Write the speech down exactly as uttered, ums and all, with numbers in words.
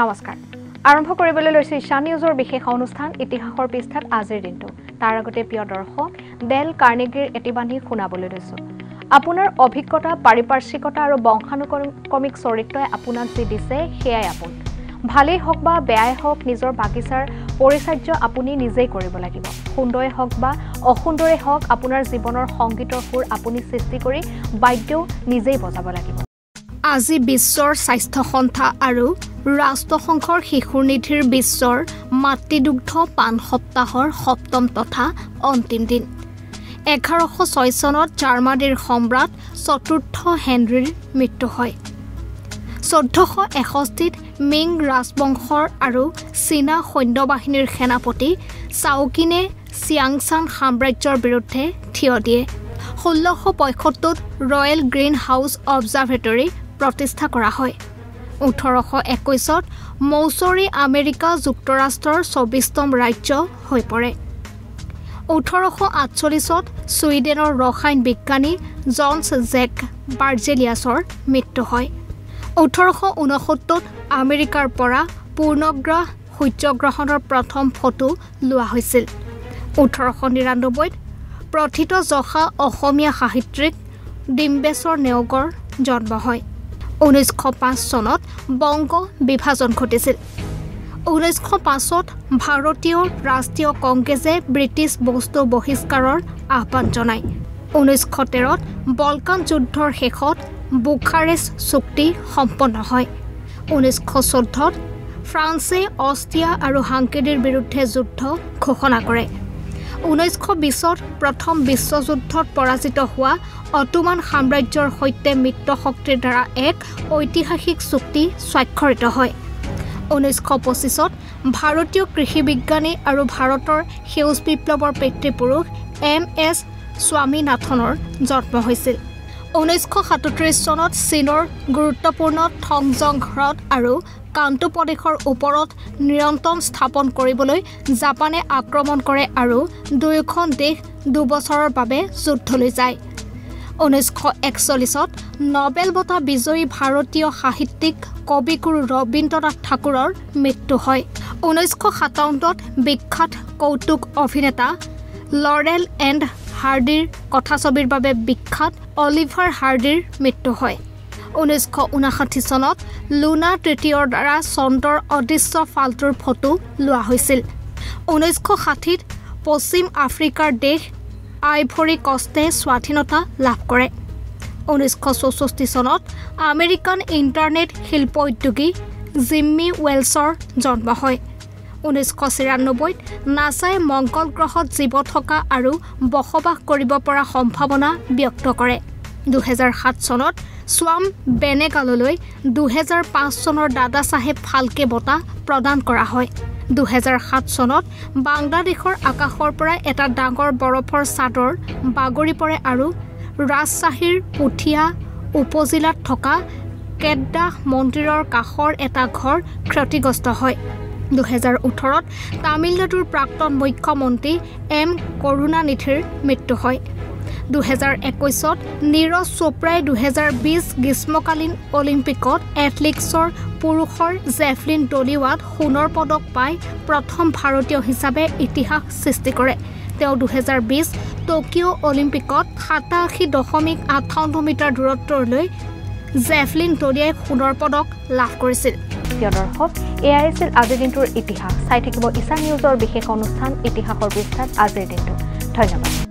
নমস্কাৰ আৰম্ভ কৰিবলৈ লৈছো ঈশা নিউজৰ বিশেষ অনুষ্ঠান ইতিহাসৰ পৃষ্ঠাত আজিৰ দিনটো তাৰ আগতে প্ৰিয় দৰ্শক ডেল কাৰ্নেগীৰ এটিবান্ধি শুনাবলৈ লৈছো আপোনাৰ অভিজ্ঞতা পাৰিপাৰ্শ্বিকতা আৰু বংশানুক্ৰমিক চৰিত্ৰই আপোনাক যি দিছে সেয়াই আপোন ভালেই হওক বা বেয়াই হওক নিজৰ বাগিচাৰ পৰিচৰ্য আপুনি নিজেই কৰিব লাগিব সুন্দৰে হওক বা অসুন্দৰে হওক আপোনাৰ জীৱনৰ সংগীতৰ সুৰ আপুনি সৃষ্টি কৰি বাদ্য নিজেই বজাব লাগিব আজি বিশ্বৰ স্বাস্থ্য সংস্থা আৰু ৰাষ্ট্ৰসংঘৰ শিশু নিধিৰ বিশ্বৰ মাতৃদুগ্ধ পান সপ্তাহৰ সপ্তম তথা অন্তিম দিন এঘাৰশ ছয় চনত জাৰ্মানীৰ সম্ৰাট চতুৰ্থ হেনৰীৰ মৃত্যু হয় চৈধ্যশ এষষ্ঠিত মিং ৰাজবংশৰ আৰু চীনা সৈন্যবাহিনীৰ সেনাপতি চাউকিনে ছিয়াংচান সাম্ৰাজ্যৰ বিৰুদ্ধে থিয় দিয়ে ষোল্লশ পঁয়সত্তৰত ৰয়েল গ্ৰীণ হাউচ অবজাৰভেটৰী প্ৰতিষ্ঠা কৰা হয় ওঠৰশ একৈছত মৌচৰি আমেৰিকা যুক্তৰাষ্ট্ৰৰ চৌবিছতম ৰাজ্য হৈ পৰে ওঠৰশ আঠচল্লিছত ছুইডেনৰ ৰসায়ন বিজ্ঞানী জনছ জেক বাৰ্জেলিয়াছৰ মৃত্যু হয় ওঠৰশ ঊনসত্তৰত আমেৰিকাৰ পৰা পূৰ্ণগ্ৰাস সূৰ্যগ্ৰহণৰ প্ৰথম ফটো লোৱা হৈছিল ওঠৰশ নিৰান্নব্বৈত প্ৰতিত জখা অসমীয়া সাহিত্যিক ডিম্বেশ্বৰ নেওগৰ জন্ম হয় ঊনৈছশ পাঁচ চনত বংগ বিভাজন ঘটিছিল ঊনৈছশ পাঁচত ভাৰতীয় ৰাষ্ট্ৰীয় কংগ্ৰেছে ব্ৰিটিছ বস্তু বহিষ্কাৰৰ আহ্বান জনায় ঊনৈছশ তেৰত বলকান যুদ্ধৰ শেষত বুখাৰেষ্ট চুক্তি সম্পন্ন হয় ঊনৈছশ চৈধ্যত ফ্ৰান্সে অষ্ট্ৰিয়া আৰু হাংগেৰীৰ বিৰুদ্ধে যুদ্ধ ঘোষণা কৰে ঊনৈছশ বিছত প্ৰথম বিশ্বযুদ্ধত পৰাজিত হোৱা অটোমান সাম্ৰাজ্যৰ সৈতে মিত্ৰশক্তিৰ দ্বাৰা এক ঐতিহাসিক চুক্তি স্বাক্ষৰিত হয় ঊনৈছশ পঁচিছত ভাৰতীয় কৃষি বিজ্ঞানী আৰু ভাৰতৰ সেউজ বিপ্লৱৰ পিতৃপুৰুষ এম এছ স্বামীনাথনৰ জন্ম হৈছিল ঊনৈছশ সাতত্ৰিছ চনত চীনৰ গুৰুত্বপূৰ্ণ থংজং হ্ৰদ আৰু কাণ্টো প্ৰদেশৰ ওপৰত নিয়ন্ত্ৰণ স্থাপন কৰিবলৈ জাপানে আক্ৰমণ কৰে আৰু দুয়োখন দেশ দুবছৰৰ বাবে যুদ্ধলৈ যায় ঊনৈছশ একচল্লিছত নবেল বঁটা বিজয়ী ভাৰতীয় সাহিত্যিক কবিগুৰু ৰবীন্দ্ৰনাথ ঠাকুৰৰ মৃত্যু হয় ঊনৈছশ সাতাৱন্নত বিখ্যাত কৌতুক অভিনেতা লৰেল এণ্ড হাৰ্ডিৰ কথাছবিৰ বাবে বিখ্যাত অলিভাৰ হাৰ্ডিৰ মৃত্যু হয় ঊনৈছশ ঊনাষাঠি চনত লুনা তৃতীয়ৰ দ্বাৰা চন্দ্ৰৰ অদৃশ্য ফালটোৰ ফটো লোৱা হৈছিল ঊনৈছশ ষাঠিত পশ্চিম আফ্ৰিকাৰ দেশ আইভৰি কষ্টে স্বাধীনতা লাভ কৰে ঊনৈছশ চৌষষ্ঠি চনত আমেৰিকান ইণ্টাৰনেট শিল্প উদ্যোগী জিম্মী ৱেলছৰ জন্ম হয় ঊনৈছশ ছিয়ান্নব্বৈত নাছাই মংগল গ্ৰহত জীৱ থকা আৰু বসবাস কৰিব পৰা সম্ভাৱনা ব্যক্ত কৰে দুহেজাৰ সাত চনত স্বাম বেনেগাললৈ দুহেজাৰ পাঁচ চনৰ দাদা চাহেব ফাল্কে বঁটা প্ৰদান কৰা হয় দুহেজাৰ সাত চনত বাংলাদেশৰ আকাশৰ পৰা এটা ডাঙৰ বৰফৰ চাদৰ বাগৰি পৰে আৰু ৰাজশ্বাহীৰ পুঠিয়া উপজিলাত থকা কেডদাহ মন্দিৰৰ কাষৰ এটা ঘৰ ক্ষতিগ্ৰস্ত হয় দুহেজাৰ ওঠৰত তামিলনাডুৰ প্ৰাক্তন মুখ্যমন্ত্ৰী এম কৰুণানিধিৰ মৃত্যু হয় দুহেজাৰ একৈছত নীৰজ চোপ্ৰাই দুহেজাৰ বিছ গ্ৰীষ্মকালীন অলিম্পিকত এথলিক্সৰ পুৰুষৰ জেভলিন দলিওৱাত সোণৰ পদক পাই প্ৰথম ভাৰতীয় হিচাপে ইতিহাস সৃষ্টি কৰে তেওঁ দুহেজাৰ বিছ টকিঅ' অলিম্পিকত সাতাশী দশমিক আঠাৱন্ন মিটাৰ দূৰত্বলৈ জেভলিন দলিয়াই সোণৰ পদক লাভ কৰিছিল দৰ্শক এয়াই আছিল আজিৰ দিনটোৰ ইতিহাস চাই থাকিব ঈশা নিউজৰ বিশেষ অনুষ্ঠান ইতিহাসৰ পৃষ্ঠাত আজিৰ দিনটো ধন্যবাদ।